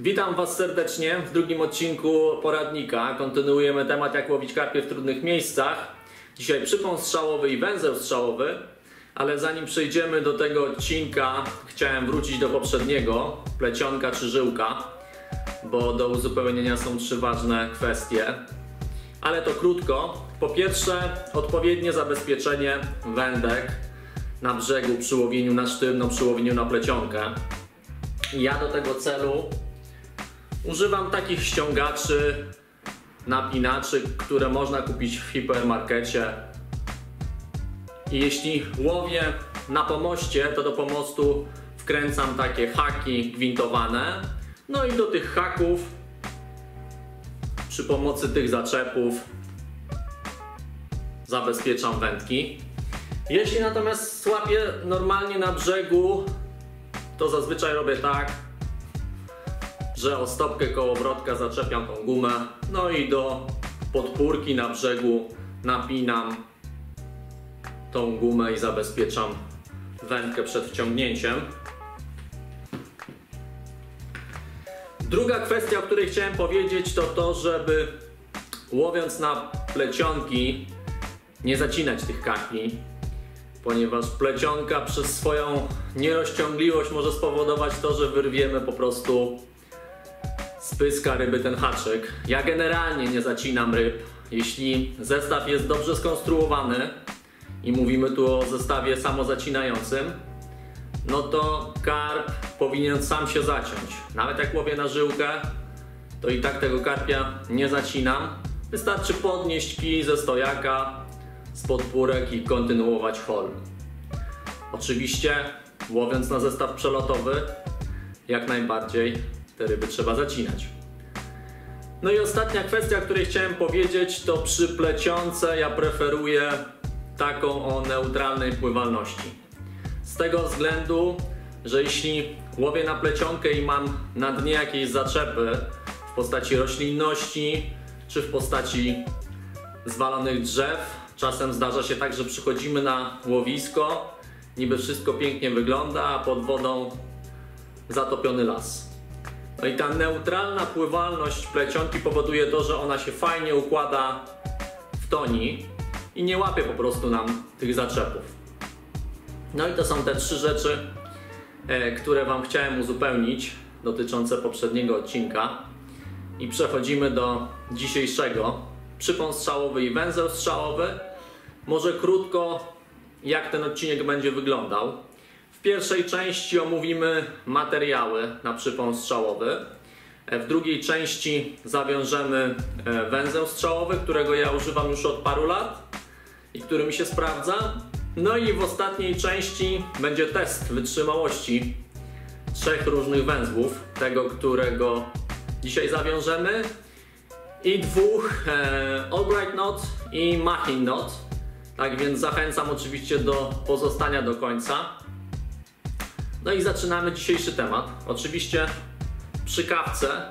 Witam Was serdecznie w drugim odcinku poradnika. Kontynuujemy temat, jak łowić karpie w trudnych miejscach. Dzisiaj przypon strzałowy i węzeł strzałowy, ale zanim przejdziemy do tego odcinka, chciałem wrócić do poprzedniego, plecionka czy żyłka, bo do uzupełnienia są trzy ważne kwestie. Ale to krótko. Po pierwsze, odpowiednie zabezpieczenie wędek na brzegu przy łowieniu na sztywno, przy łowieniu na plecionkę. Ja do tego celu używam takich ściągaczy, napinaczy, które można kupić w hipermarkecie. I jeśli łowię na pomoście, to do pomostu wkręcam takie haki gwintowane. No i do tych haków, przy pomocy tych zaczepów, zabezpieczam wędki. Jeśli natomiast złapię normalnie na brzegu, to zazwyczaj robię tak, że o stopkę kołowrotka zaczepiam tą gumę, no i do podpórki na brzegu napinam tą gumę i zabezpieczam wędkę przed wciągnięciem. Druga kwestia, o której chciałem powiedzieć, to to, żeby łowiąc na plecionki nie zacinać tych karpi, ponieważ plecionka przez swoją nierozciągliwość może spowodować to, że wyrwiemy po prostu z pyska ryby ten haczyk. Ja generalnie nie zacinam ryb. Jeśli zestaw jest dobrze skonstruowany i mówimy tu o zestawie samozacinającym, no to karp powinien sam się zaciąć. Nawet jak łowię na żyłkę, to i tak tego karpia nie zacinam. Wystarczy podnieść kij ze stojaka, z podpórek i kontynuować hol. Oczywiście łowiąc na zestaw przelotowy, jak najbardziej te ryby trzeba zacinać. No i ostatnia kwestia, o której chciałem powiedzieć, to przy plecionce ja preferuję taką o neutralnej pływalności. Z tego względu, że jeśli łowię na plecionkę i mam na dnie jakieś zaczepy w postaci roślinności czy w postaci zwalonych drzew, czasem zdarza się tak, że przychodzimy na łowisko, niby wszystko pięknie wygląda, a pod wodą zatopiony las. No i ta neutralna pływalność plecionki powoduje to, że ona się fajnie układa w toni i nie łapie po prostu nam tych zaczepów. No i to są te trzy rzeczy, które Wam chciałem uzupełnić dotyczące poprzedniego odcinka. I przechodzimy do dzisiejszego. Przypon strzałowy i węzeł strzałowy. Może krótko, jak ten odcinek będzie wyglądał. W pierwszej części omówimy materiały na przypon strzałowy. W drugiej części zawiążemy węzeł strzałowy, którego ja używam już od paru lat i który mi się sprawdza. No i w ostatniej części będzie test wytrzymałości trzech różnych węzłów. Tego, którego dzisiaj zawiążemy, i dwóch Albright Knot i Machin Knot. Tak więc zachęcam oczywiście do pozostania do końca. No i zaczynamy dzisiejszy temat. Oczywiście przy kawce,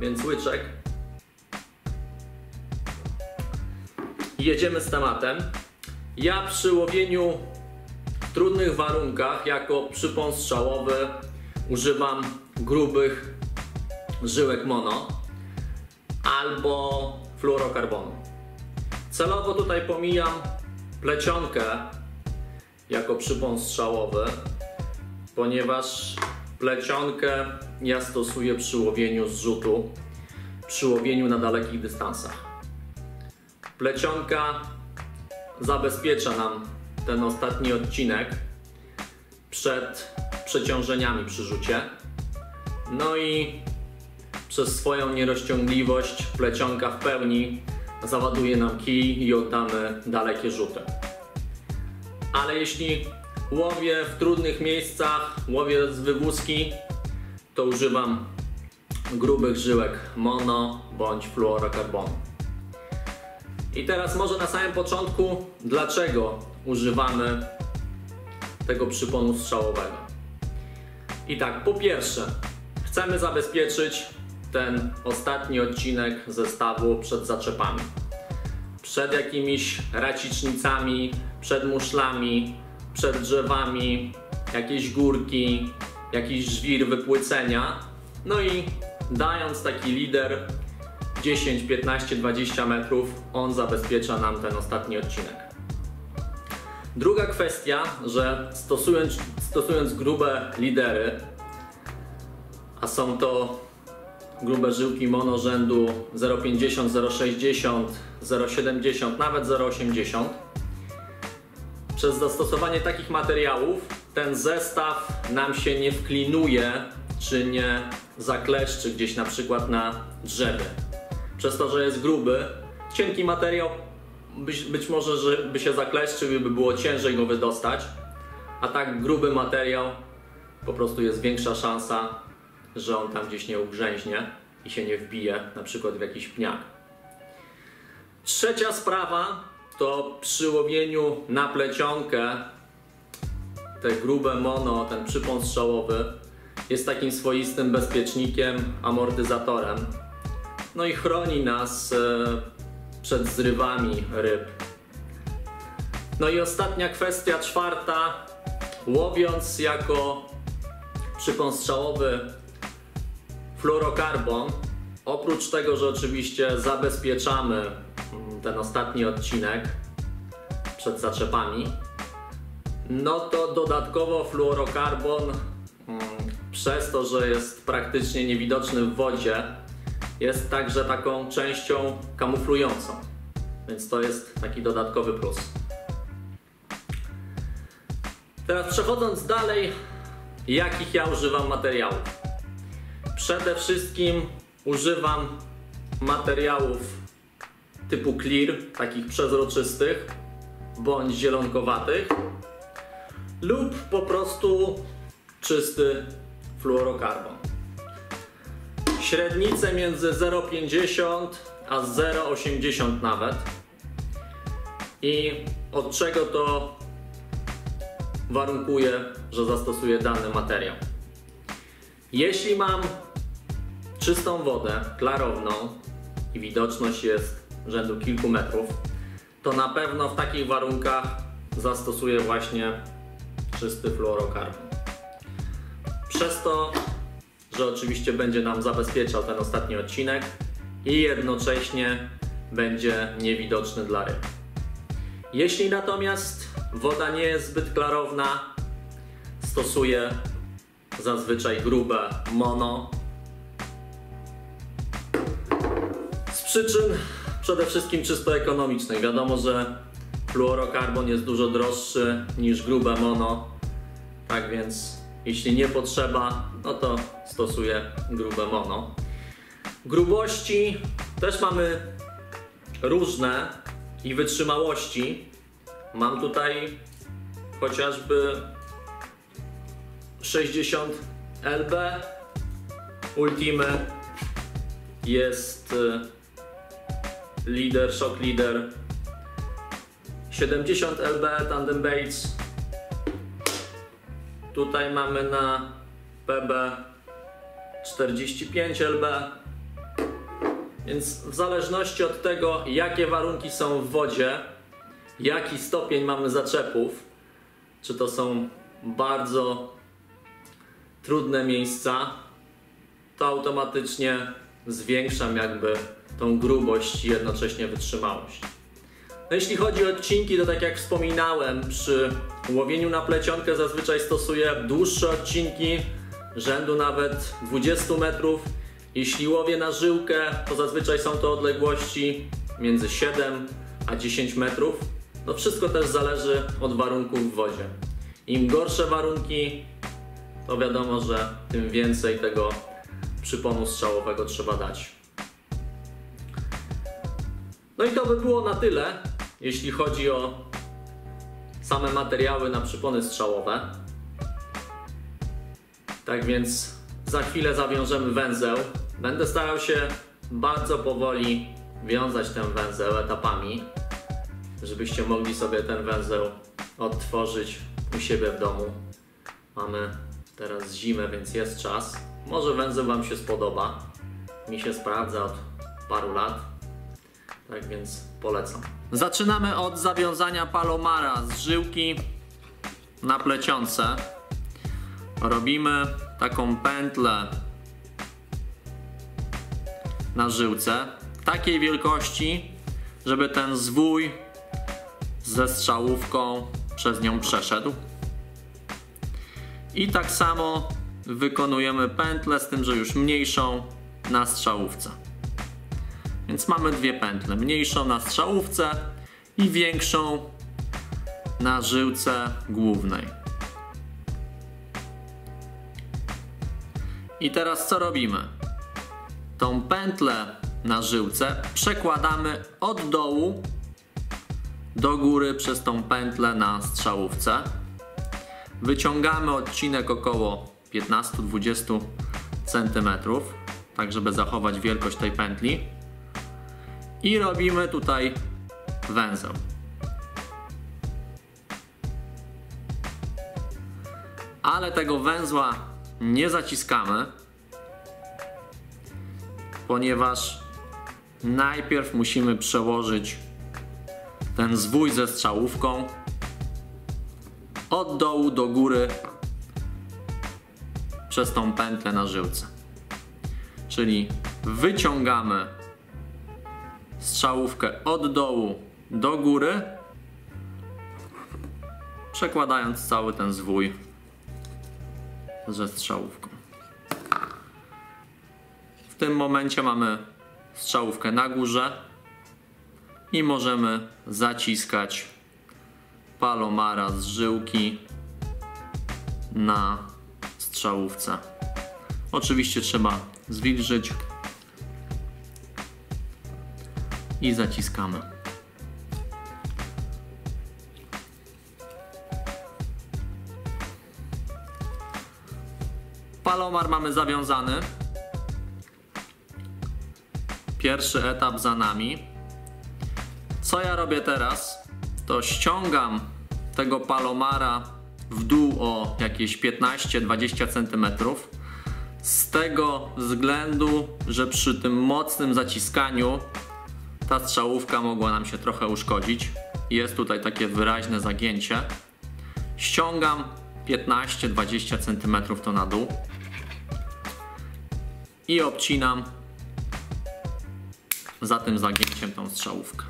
więc łyczek. Jedziemy z tematem. Ja przy łowieniu w trudnych warunkach jako przypon strzałowy używam grubych żyłek mono albo fluorokarbonu. Celowo tutaj pomijam plecionkę jako przypon strzałowy, ponieważ plecionkę ja stosuję przy łowieniu z rzutu, przy łowieniu na dalekich dystansach. Plecionka zabezpiecza nam ten ostatni odcinek przed przeciążeniami przy rzucie. No i przez swoją nierozciągliwość plecionka w pełni załaduje nam kij i oddamy dalekie rzuty. Ale jeśli łowię w trudnych miejscach, łowię z wywózki, to używam grubych żyłek mono bądź fluorokarbonu. I teraz może na samym początku, dlaczego używamy tego przyponu strzałowego. I tak, po pierwsze, chcemy zabezpieczyć ten ostatni odcinek zestawu przed zaczepami, przed jakimiś racicznicami, przed muszlami, przed drzewami, jakieś górki, jakiś żwir, wypłycenia. No i dając taki lider 10, 15, 20 metrów, on zabezpiecza nam ten ostatni odcinek. Druga kwestia, że stosując grube lidery, a są to grube żyłki mono rzędu 0,50, 0,60, 0,70, nawet 0,80. Przez zastosowanie takich materiałów ten zestaw nam się nie wklinuje czy nie zakleszczy gdzieś na przykład na drzewie. Przez to, że jest gruby, cienki materiał być może, że by się zakleszczył i by było ciężej go wydostać, a tak gruby materiał po prostu jest większa szansa, że on tam gdzieś nie ugrzęźnie i się nie wbije na przykład w jakiś pniak. Trzecia sprawa to przy łowieniu na plecionkę te grube mono, ten przypon strzałowy jest takim swoistym bezpiecznikiem, amortyzatorem. No i chroni nas przed zrywami ryb. No i ostatnia kwestia, czwarta. Łowiąc jako przypon strzałowy fluorokarbon, oprócz tego, że oczywiście zabezpieczamy ten ostatni odcinek przed zaczepami, no to dodatkowo fluorokarbon, przez to, że jest praktycznie niewidoczny w wodzie, jest także taką częścią kamuflującą, więc to jest taki dodatkowy plus. Teraz przechodząc dalej, jakich ja używam materiałów? Przede wszystkim używam materiałów typu clear, takich przezroczystych bądź zielonkowatych, lub po prostu czysty fluorokarbon. Średnice między 0,50 a 0,80 nawet. I od czego to warunkuje, że zastosuję dany materiał? Jeśli mam czystą wodę, klarowną i widoczność jest rzędu kilku metrów, to na pewno w takich warunkach zastosuję właśnie czysty fluorokarbon. Przez to, że oczywiście będzie nam zabezpieczał ten ostatni odcinek i jednocześnie będzie niewidoczny dla ryb. Jeśli natomiast woda nie jest zbyt klarowna, stosuję zazwyczaj grube mono. Z przyczyn przede wszystkim czysto ekonomicznych. Wiadomo, że fluorokarbon jest dużo droższy niż grube mono, tak więc jeśli nie potrzeba, no to stosuję grube mono. Grubości też mamy różne i wytrzymałości. Mam tutaj chociażby 60 LB Ultime, jest lider, shock lider 70 LB Tandem Baits. Tutaj mamy na PB 45 LB, więc w zależności od tego, jakie warunki są w wodzie, jaki stopień mamy zaczepów, czy to są bardzo trudne miejsca, to automatycznie zwiększam jakby tą grubość i jednocześnie wytrzymałość. No jeśli chodzi o odcinki, to tak jak wspominałem, przy łowieniu na plecionkę zazwyczaj stosuję dłuższe odcinki, rzędu nawet 20 metrów. Jeśli łowię na żyłkę, to zazwyczaj są to odległości między 7 a 10 metrów. No wszystko też zależy od warunków w wodzie. Im gorsze warunki, to wiadomo, że tym więcej tego przyponu strzałowego trzeba dać. No i to by było na tyle, jeśli chodzi o same materiały na przypony strzałowe. Tak więc za chwilę zawiążemy węzeł. Będę starał się bardzo powoli wiązać ten węzeł etapami, żebyście mogli sobie ten węzeł odtworzyć u siebie w domu. Mamy teraz zimę, więc jest czas. Może węzeł wam się spodoba. Mi się sprawdza od paru lat. Tak więc polecam. Zaczynamy od zawiązania palomara z żyłki na plecionce. Robimy taką pętlę na żyłce takiej wielkości, żeby ten zwój ze strzałówką przez nią przeszedł. I tak samo wykonujemy pętlę, z tym że już mniejszą, na strzałówce. Więc mamy dwie pętle, mniejszą na strzałówce i większą na żyłce głównej. I teraz co robimy? Tą pętlę na żyłce przekładamy od dołu do góry przez tą pętlę na strzałówce. Wyciągamy odcinek około 15-20 cm, tak żeby zachować wielkość tej pętli. I robimy tutaj węzeł. Ale tego węzła nie zaciskamy, ponieważ najpierw musimy przełożyć ten zwój ze strzałówką od dołu do góry przez tą pętlę na żyłce. Czyli wyciągamy strzałówkę od dołu do góry, przekładając cały ten zwój ze strzałówką. W tym momencie mamy strzałówkę na górze i możemy zaciskać palomara z żyłki na strzałówce. Oczywiście trzeba zwilżyć i zaciskamy. Palomar mamy zawiązany. Pierwszy etap za nami. Co ja robię teraz? To ściągam tego palomara w dół o jakieś 15-20 cm. Z tego względu, że przy tym mocnym zaciskaniu ta strzałówka mogła nam się trochę uszkodzić. Jest tutaj takie wyraźne zagięcie. Ściągam 15-20 cm to na dół i obcinam za tym zagięciem tą strzałówkę.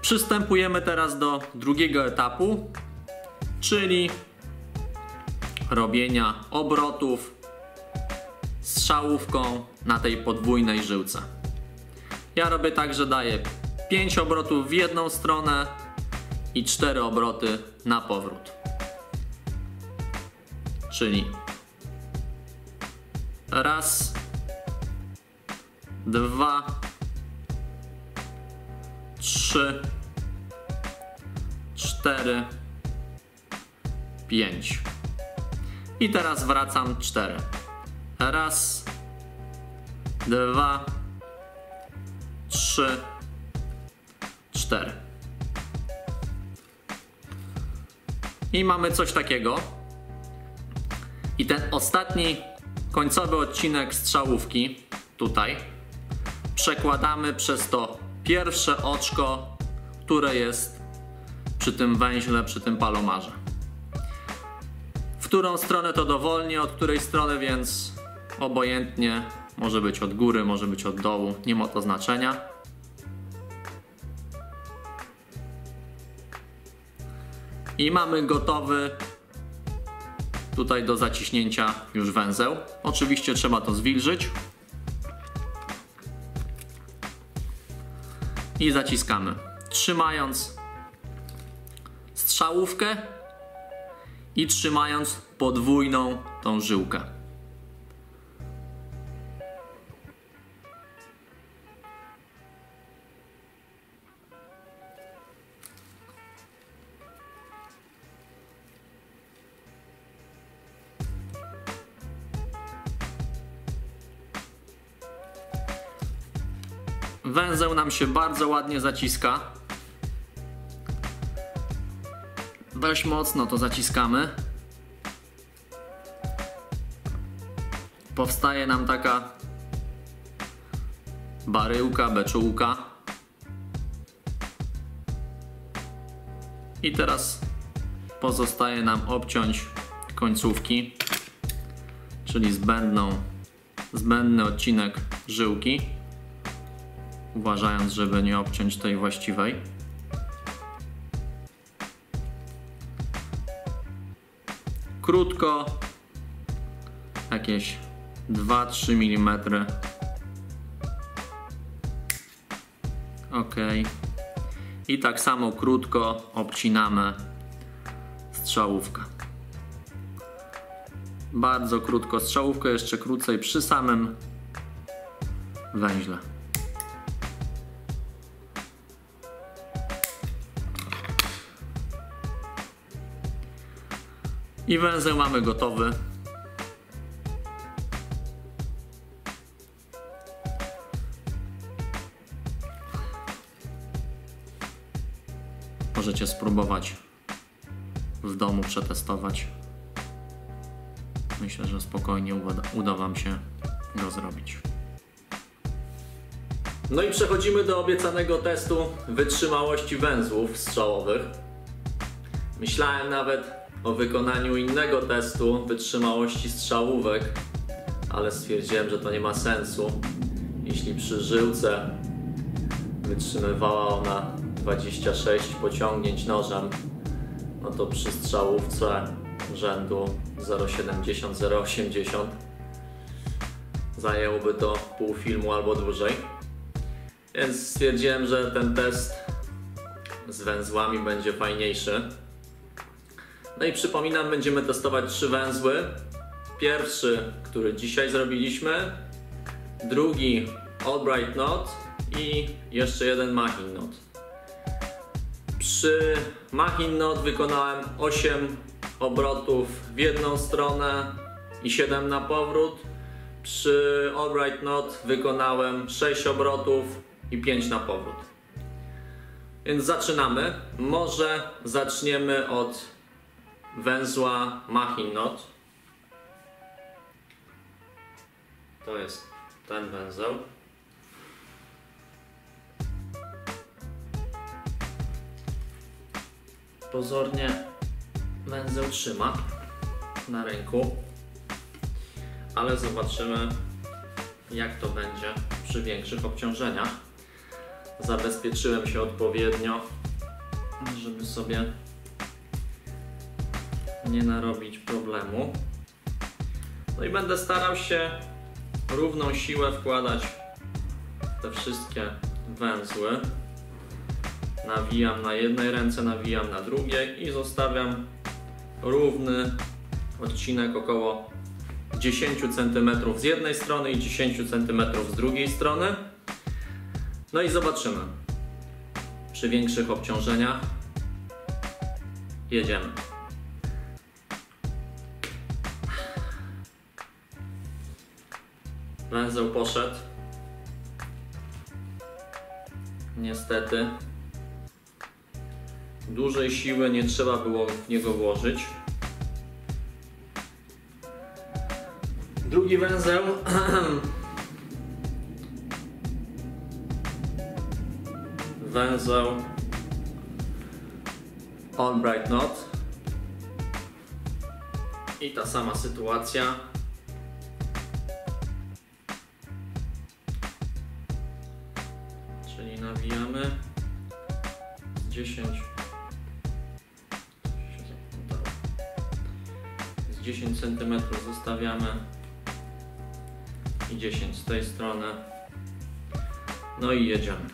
Przystępujemy teraz do drugiego etapu, czyli robienia obrotów strzałówką na tej podwójnej żyłce. Ja robię tak, że daję 5 obrotów w jedną stronę i 4 obroty na powrót. Czyli raz, dwa, trzy, cztery, pięć. I teraz wracam 4. Raz, dwa, trzy, cztery. I mamy coś takiego. I ten ostatni, końcowy odcinek strzałówki, tutaj, przekładamy przez to pierwsze oczko, które jest przy tym węźle, przy tym palomarze. W którą stronę to dowolnie, od której strony więc obojętnie, może być od góry, może być od dołu, nie ma to znaczenia. I mamy gotowy tutaj do zaciśnięcia już węzeł. Oczywiście trzeba to zwilżyć. I zaciskamy, trzymając strzałówkę i trzymając podwójną tą żyłkę. Węzeł nam się bardzo ładnie zaciska. Dość mocno to zaciskamy. Powstaje nam taka baryłka, beczułka. I teraz pozostaje nam obciąć końcówki. czyli zbędny odcinek żyłki, uważając, żeby nie obciąć tej właściwej. Krótko, jakieś 2-3 mm. Ok. I tak samo krótko obcinamy strzałówkę. Bardzo krótko strzałówkę, jeszcze krócej przy samym węźle. I węzeł mamy gotowy. Możecie spróbować w domu przetestować. Myślę, że spokojnie uda Wam się go zrobić. No i przechodzimy do obiecanego testu wytrzymałości węzłów strzałowych. Myślałem nawet o wykonaniu innego testu wytrzymałości strzałówek, ale stwierdziłem, że to nie ma sensu. Jeśli przy żyłce wytrzymywała ona 26 pociągnięć nożem, no to przy strzałówce rzędu 0,70-0,80 zajęłoby to pół filmu albo dłużej. Więc stwierdziłem, że ten test z węzłami będzie fajniejszy. No i przypominam, będziemy testować 3 węzły. Pierwszy, który dzisiaj zrobiliśmy, drugi Albright Knot i jeszcze jeden Machin Knot. Przy Machin Knot wykonałem 8 obrotów w jedną stronę i 7 na powrót. Przy Albright Knot wykonałem 6 obrotów i 5 na powrót. Więc zaczynamy. Może zaczniemy od węzła Machin Knot. To jest ten węzeł. Pozornie węzeł trzyma na ręku, ale zobaczymy, jak to będzie przy większych obciążeniach. Zabezpieczyłem się odpowiednio, żeby sobie nie narobić problemu. No i będę starał się równą siłę wkładać te wszystkie węzły. Nawijam na jednej ręce, nawijam na drugiej i zostawiam równy odcinek około 10 cm z jednej strony i 10 cm z drugiej strony. No i zobaczymy. Przy większych obciążeniach jedziemy. Węzeł poszedł. Niestety dużej siły nie trzeba było w niego włożyć. Drugi węzeł węzeł Albright Knot i ta sama sytuacja. Czyli nawijamy 10 cm zostawiamy i 10 z tej strony. No i jedziemy.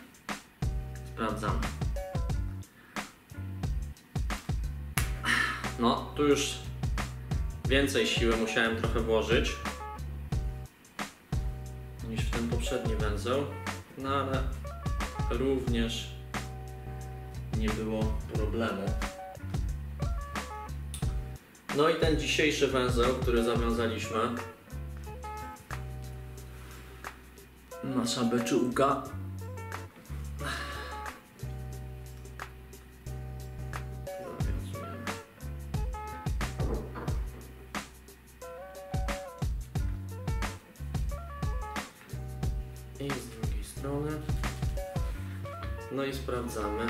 Sprawdzamy. No, tu już więcej siły musiałem trochę włożyć niż w ten poprzedni węzeł, no ale również nie było problemu. No i ten dzisiejszy węzeł, który zawiązaliśmy, nasza beczułka, zawiązujemy. I z drugiej strony. No i sprawdzamy.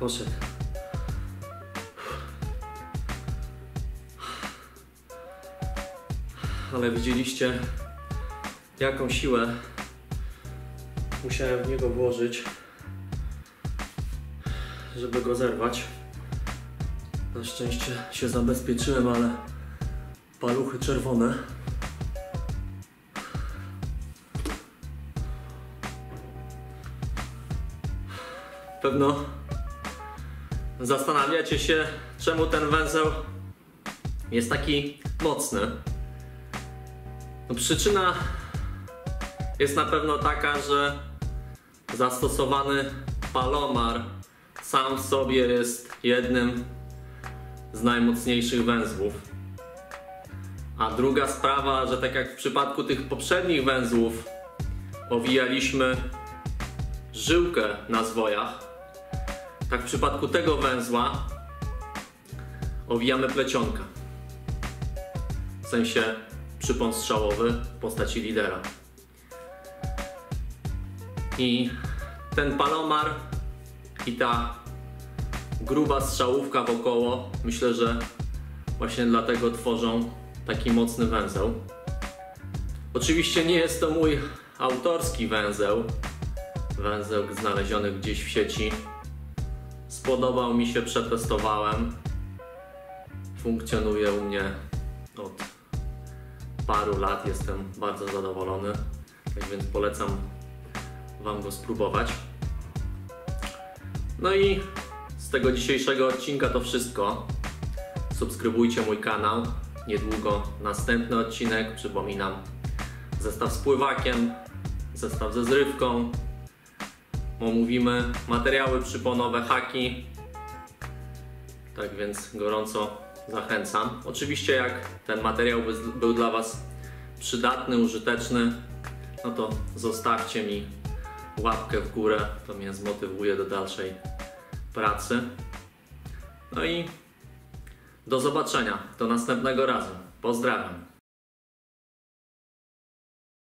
poszedł. Ale widzieliście, jaką siłę musiałem w niego włożyć, żeby go zerwać. Na szczęście się zabezpieczyłem, ale paluchy czerwone. Pewno zastanawiacie się, czemu ten węzeł jest taki mocny. No, przyczyna jest na pewno taka, że zastosowany palomar sam w sobie jest jednym z najmocniejszych węzłów. A druga sprawa, że tak jak w przypadku tych poprzednich węzłów owijaliśmy żyłkę na zwojach, tak w przypadku tego węzła owijamy plecionka. W sensie przypon strzałowy w postaci lidera. I ten palomar i ta gruba strzałówka wokoło, myślę, że właśnie dlatego tworzą taki mocny węzeł. Oczywiście nie jest to mój autorski węzeł. Węzeł znaleziony gdzieś w sieci. Spodobał mi się, przetestowałem. Funkcjonuje u mnie od paru lat. Jestem bardzo zadowolony, tak więc polecam Wam go spróbować. No i z tego dzisiejszego odcinka to wszystko. Subskrybujcie mój kanał. Niedługo następny odcinek. Przypominam, zestaw z pływakiem, zestaw ze zrywką. Omówimy materiały przyponowe, haki. Tak więc gorąco zachęcam. Oczywiście jak ten materiał był dla Was przydatny, użyteczny, no to zostawcie mi łapkę w górę. To mnie zmotywuje do dalszej pracy. No i do zobaczenia, do następnego razu. Pozdrawiam.